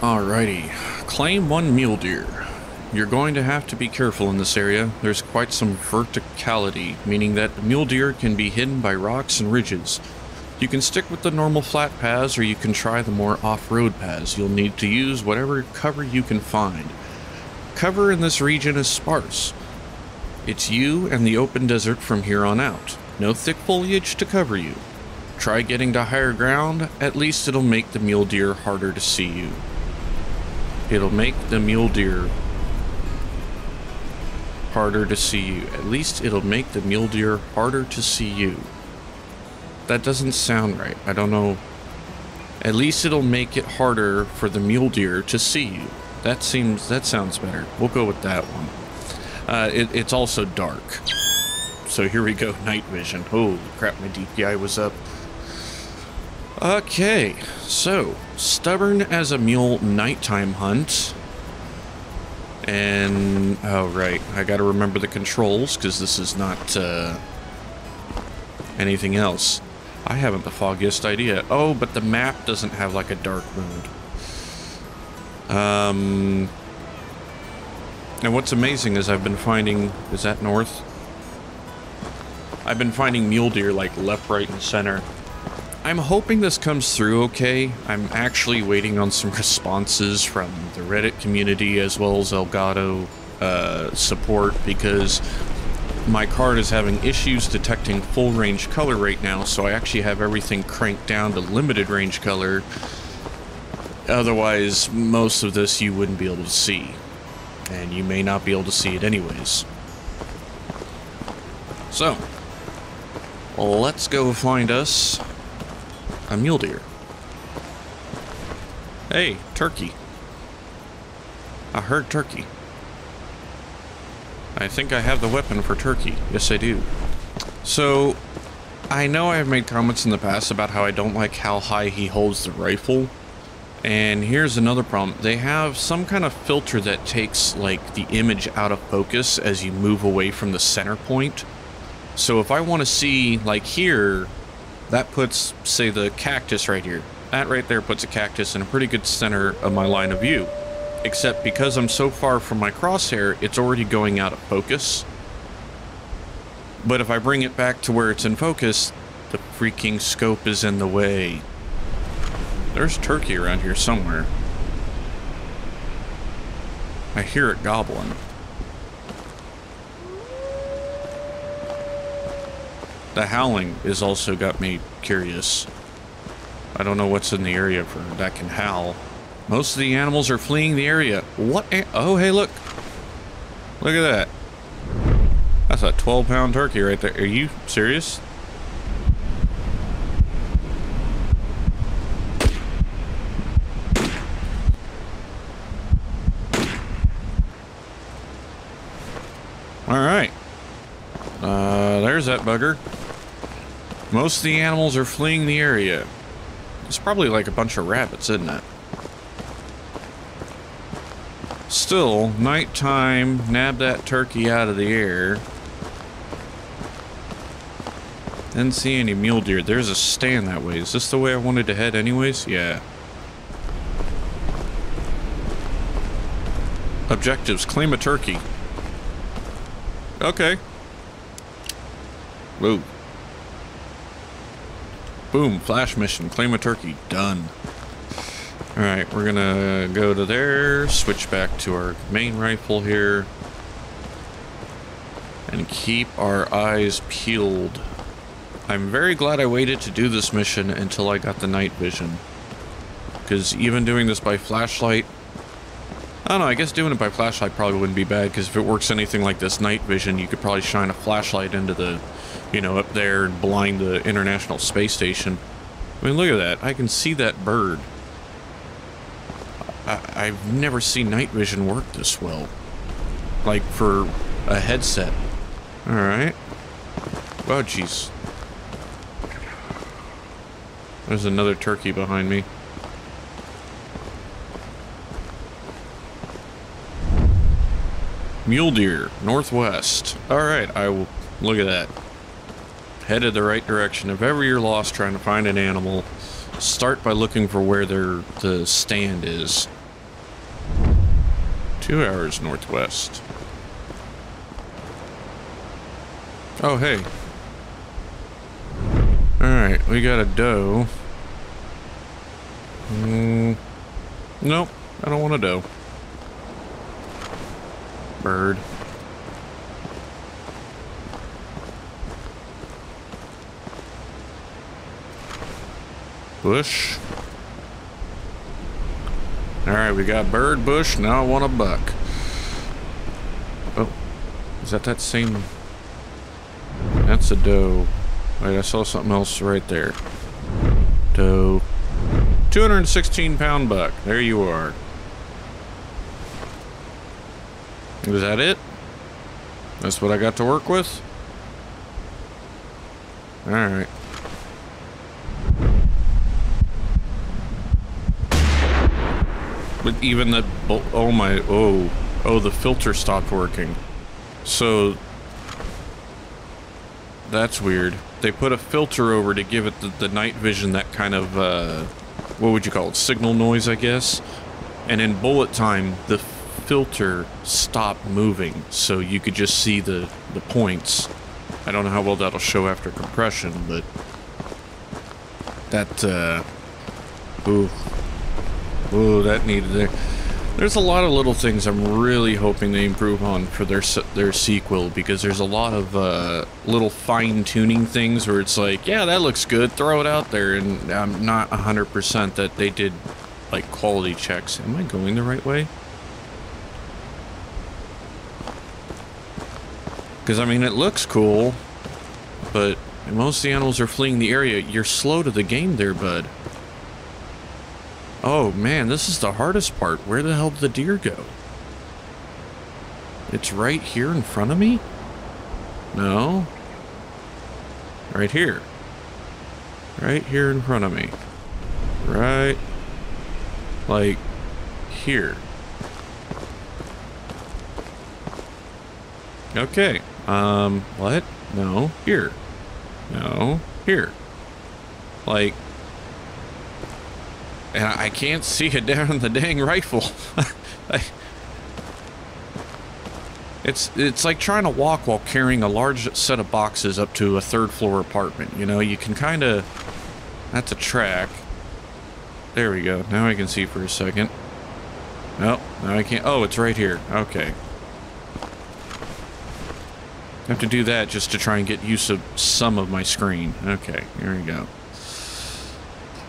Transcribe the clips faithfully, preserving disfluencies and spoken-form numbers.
Alrighty, claim one mule deer. You're going to have to be careful in this area. There's quite some verticality, meaning that mule deer can be hidden by rocks and ridges. You can stick with the normal flat paths, or you can try the more off-road paths. You'll need to use whatever cover you can find. Cover in this region is sparse. It's you and the open desert from here on out. No thick foliage to cover you. Try getting to higher ground. At least it'll make the mule deer harder to see you. It'll make the mule deer harder to see you. At least it'll make the mule deer harder to see you. That doesn't sound right. I don't know. At least it'll make it harder for the mule deer to see you. That seems, that sounds better. We'll go with that one. Uh, it, it's also dark. So here we go, night vision. Holy crap, my D P I was up. Okay, so stubborn as a mule nighttime hunt. And, oh right, I gotta remember the controls, because this is not uh, anything else. I haven't the foggiest idea. Oh, but the map doesn't have like a dark mode. Um, and what's amazing is I've been finding, is that north? I've been finding mule deer like left, right, and center. I'm hoping this comes through okay. I'm actually waiting on some responses from the Reddit community as well as Elgato uh, support, because my card is having issues detecting full range color right now, so I actually have everything cranked down to limited range color. Otherwise, most of this you wouldn't be able to see, and you may not be able to see it anyways. So, let's go find us a mule deer. Hey, turkey. I heard turkey. I think I have the weapon for turkey. Yes, I do. So, I know I have made comments in the past about how I don't like how high he holds the rifle. And here's another problem. They have some kind of filter that takes, like, the image out of focus as you move away from the center point. So if I want to see, like here, that puts, say, the cactus right here. That right there puts a cactus in a pretty good center of my line of view. Except because I'm so far from my crosshair, it's already going out of focus. But if I bring it back to where it's in focus, the freaking scope is in the way. There's turkey around here somewhere. I hear it gobbling. The howling has also got me curious. I don't know what's in the area for that can howl. Most of the animals are fleeing the area. What? Oh, hey, look. Look at that. That's a twelve pound turkey right there. Are you serious? All right. Uh, there's that bugger. Most of the animals are fleeing the area. It's probably like a bunch of rabbits, isn't it? Still, nighttime, nab that turkey out of the air. Didn't see any mule deer. There's a stand that way. Is this the way I wanted to head anyways? Yeah. Objectives, claim a turkey. Okay. Whoa. Boom, flash mission, claim a turkey, done. All right, we're gonna go to there, switch back to our main rifle here, and keep our eyes peeled. I'm very glad I waited to do this mission until I got the night vision, because even doing this by flashlight, I don't know, I guess doing it by flashlight probably wouldn't be bad, because if it works anything like this night vision, you could probably shine a flashlight into the, you know, up there and blind the International Space Station. I mean, look at that. I can see that bird. I I've never seen night vision work this well. Like, for a headset. Alright. Oh, jeez. There's another turkey behind me. Mule deer, northwest. Alright, I will... Look at that. Headed the right direction. If ever you're lost trying to find an animal, start by looking for where their the stand is. Two hours northwest. Oh, hey. Alright, we got a doe. Mm, nope, I don't want a doe. Bird. Bush. Alright, we got bird, bush, now I want a buck. Oh, is that that same... That's a doe. Wait, I saw something else right there. Doe. two hundred sixteen pound buck. There you are. Is that it? That's what I got to work with? Alright. But even that, oh my, oh. Oh, the filter stopped working. So... That's weird. They put a filter over to give it the, the night vision, that kind of, uh, what would you call it? Signal noise, I guess. And in bullet time, the filter stopped moving, so you could just see the, the points. I don't know how well that'll show after compression, but that, uh, ooh, ooh, that needed there. There's a lot of little things I'm really hoping they improve on for their their sequel, because there's a lot of uh, little fine-tuning things where it's like, yeah, that looks good, throw it out there, and I'm not one hundred percent that they did, like, quality checks. Am I going the right way? Because, I mean, it looks cool, but most of the animals are fleeing the area. You're slow to the game there, bud. Oh man, this is the hardest part. Where the hell did the deer go? It's right here in front of me? No. Right here. Right here in front of me. Right. Like, here. Okay. Um, what? No. Here. No. Here. Like... And I can't see it down the dang rifle. I, it's it's like trying to walk while carrying a large set of boxes up to a third floor apartment. You know, you can kind of... That's a track. There we go. Now I can see for a second. Nope. Now I can't. Oh, it's right here. Okay. I have to do that just to try and get use of some of my screen. Okay. Here we go.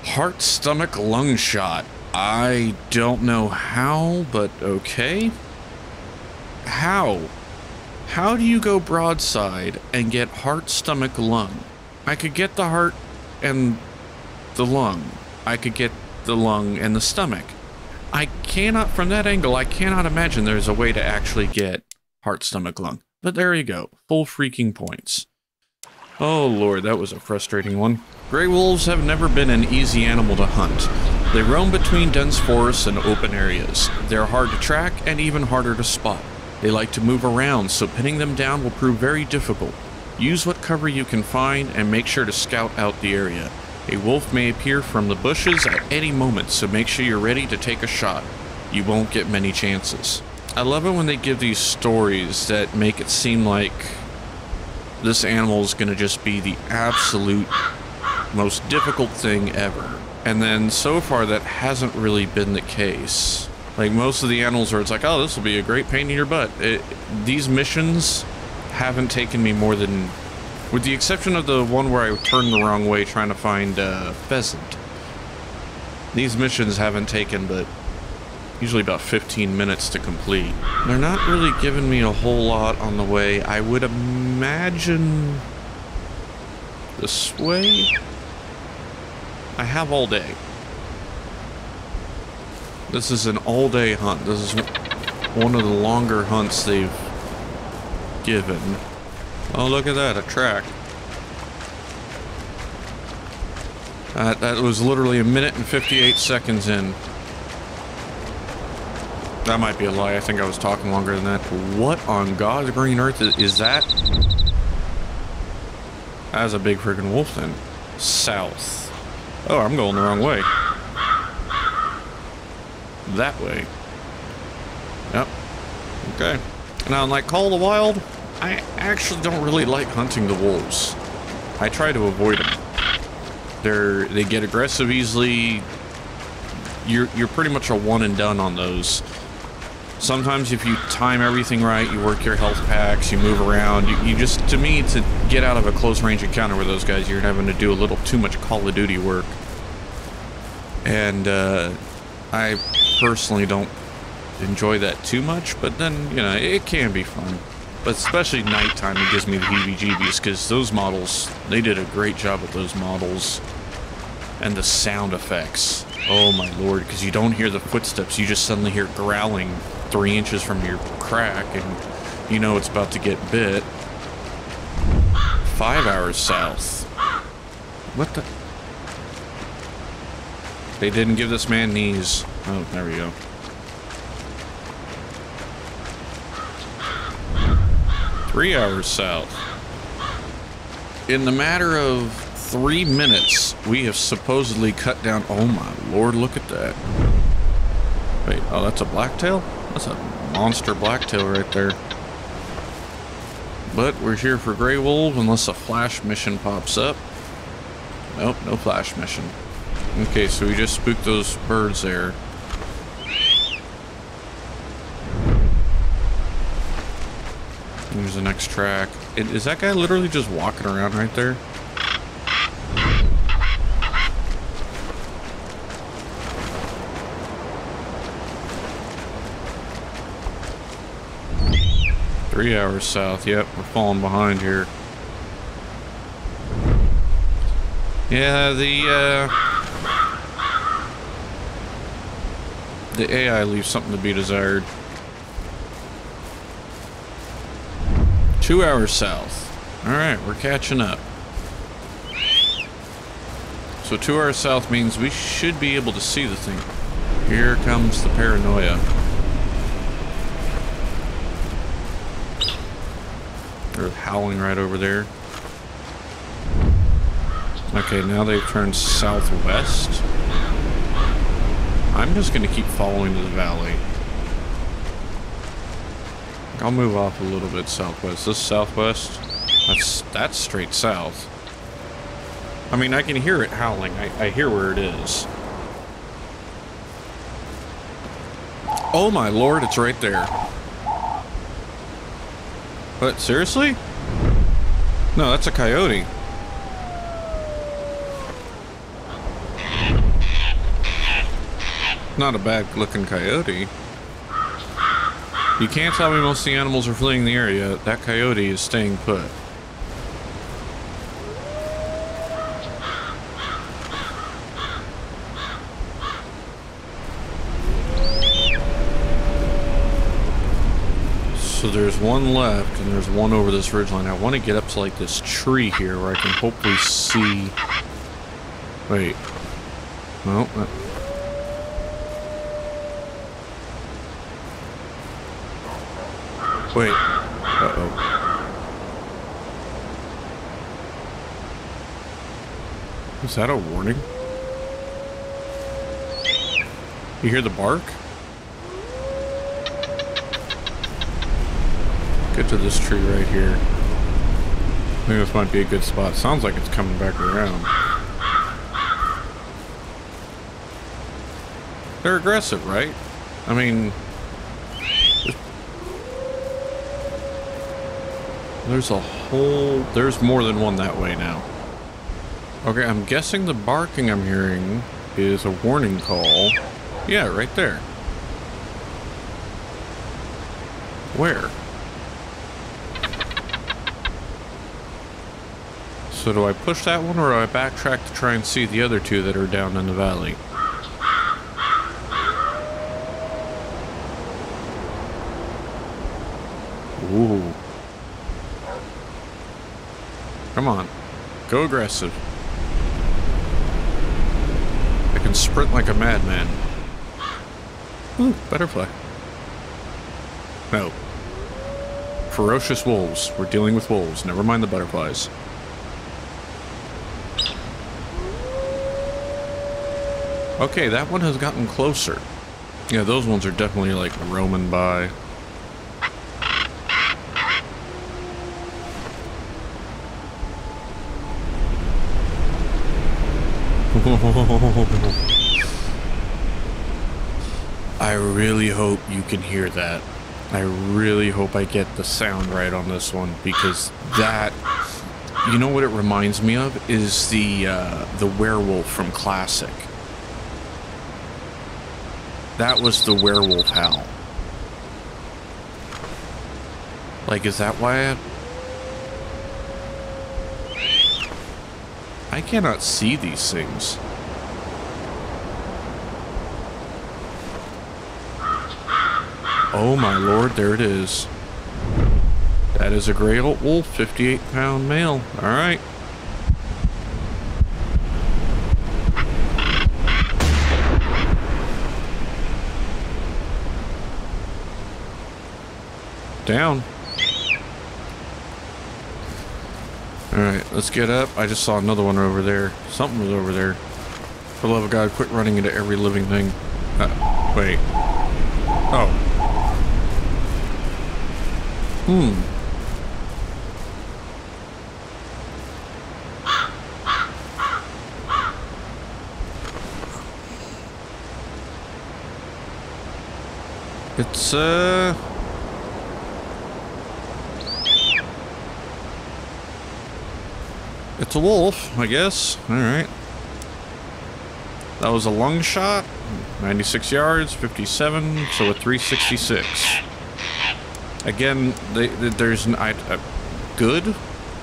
Heart, stomach, lung shot. I don't know how, but okay. How? How do you go broadside and get heart, stomach, lung? I could get the heart and the lung. I could get the lung and the stomach. I cannot, from that angle, I cannot imagine there's a way to actually get heart, stomach, lung. But there you go. Full freaking points. Oh lord, that was a frustrating one. Gray wolves have never been an easy animal to hunt. They roam between dense forests and open areas. They're hard to track and even harder to spot. They like to move around, so pinning them down will prove very difficult. Use what cover you can find and make sure to scout out the area. A wolf may appear from the bushes at any moment, so make sure you're ready to take a shot. You won't get many chances. I love it when they give these stories that make it seem like this animal is going to just be the absolute... most difficult thing ever. And then so far that hasn't really been the case. Like most of the animals where it's like, oh, this will be a great pain in your butt. It, these missions haven't taken me more than, with the exception of the one where I turned the wrong way trying to find uh, pheasant. These missions haven't taken but usually about fifteen minutes to complete. They're not really giving me a whole lot on the way. I would imagine this way? I have all day. This is an all-day hunt. This is one of the longer hunts they've given. Oh, look at that, a track. Uh, that was literally a minute and fifty-eight seconds in. That might be a lie. I think I was talking longer than that. What on God's green earth is, is that? That was a big friggin' wolf then. South. Oh, I'm going the wrong way. That way. Yep. Okay. Now, unlike Call of the Wild, I actually don't really like hunting the wolves. I try to avoid them. They're, they get aggressive easily. You're, you're pretty much a one and done on those. Sometimes if you time everything right, you work your health packs, you move around, you, you just, to me, to get out of a close range encounter with those guys, you're having to do a little too much Call of Duty work. And uh, I personally don't enjoy that too much, but then, you know, it can be fun. But especially nighttime, it gives me the heebie-jeebies, because those models, they did a great job with those models. And the sound effects. Oh my lord, because you don't hear the footsteps, you just suddenly hear growling three inches from your crack, and you know it's about to get bit. Five hours south. What the? They didn't give this man knees. Oh, there we go. Three hours south. In the matter of three minutes, we have supposedly cut down. Oh my lord, look at that. Wait, oh, that's a blacktail? That's a monster blacktail right there. But we're here for gray wolves unless a flash mission pops up. Nope, no flash mission. Okay, so we just spooked those birds there. Here's the next track. It, is that guy literally just walking around right there? Three hours south. Yep, we're falling behind here. Yeah, the uh, the A I leaves something to be desired. Two hours south. All right, we're catching up. So two hours south means we should be able to see the thing. Here comes the paranoia. They're howling right over there. Okay, now they've turned southwest. I'm just gonna keep following the valley. I'll move off a little bit southwest. This southwest, that's that's straight south. I mean, I can hear it howling. I, I hear where it is. Oh my lord, it's right there. But seriously? No, that's a coyote. Not a bad looking coyote. You can't tell me most of the animals are fleeing the area. That coyote is staying put. So there's one left, and there's one over this ridgeline. I want to get up to, like, this tree here where I can hopefully see... Wait. No, that... Wait. Uh-oh. Is that a warning? You hear the bark? Get to this tree right here. I think this might be a good spot. Sounds like it's coming back around. They're aggressive, right? I mean... There's a whole... There's more than one that way now. Okay, I'm guessing the barking I'm hearing is a warning call. Yeah, right there. Where? So do I push that one, or do I backtrack to try and see the other two that are down in the valley? Ooh. Come on. Go aggressive. I can sprint like a madman. Ooh, butterfly. No. Ferocious wolves. We're dealing with wolves. Never mind the butterflies. Okay, that one has gotten closer. Yeah, those ones are definitely, like, roaming by. I really hope you can hear that. I really hope I get the sound right on this one, because that, you know what it reminds me of, is the uh, the werewolf from Classic. That was the werewolf howl. Like, is that why I... I cannot see these things. Oh my lord, there it is. That is a gray old wolf, fifty-eight pound male. All right. Down. All right, let's get up. I just saw another one over there. Something was over there. For the love of God, quit running into every living thing. Uh, wait. Oh. Hmm. It's, uh... it's a wolf, I guess. All right. That was a long shot. ninety-six yards, fifty-seven, so a three sixty-six. Again, they, they, there's an I, uh, good,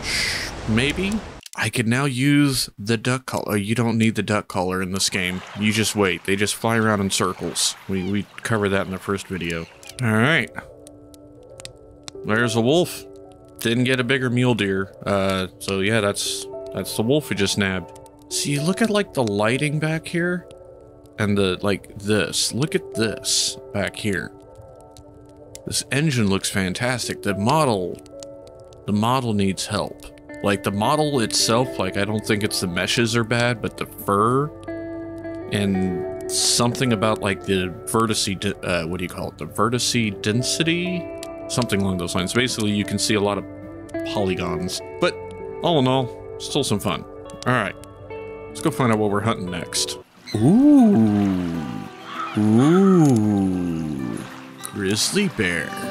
Shh, maybe. I could now use the duck collar. You don't need the duck collar in this game. You just wait. They just fly around in circles. We, we covered that in the first video. All right. There's a wolf. Didn't get a bigger mule deer. Uh, so yeah, that's, that's the wolf we just nabbed. See, look at like the lighting back here and the, like this, look at this back here. This engine looks fantastic. The model, the model needs help. Like the model itself, like I don't think it's the meshes are bad, but the fur and something about like the vertice, uh, what do you call it? The vertice density, something along those lines. Basically, you can see a lot of polygons, but all in all, still some fun. All right, let's go find out what we're hunting next. Ooh, ooh. Grizzly bear.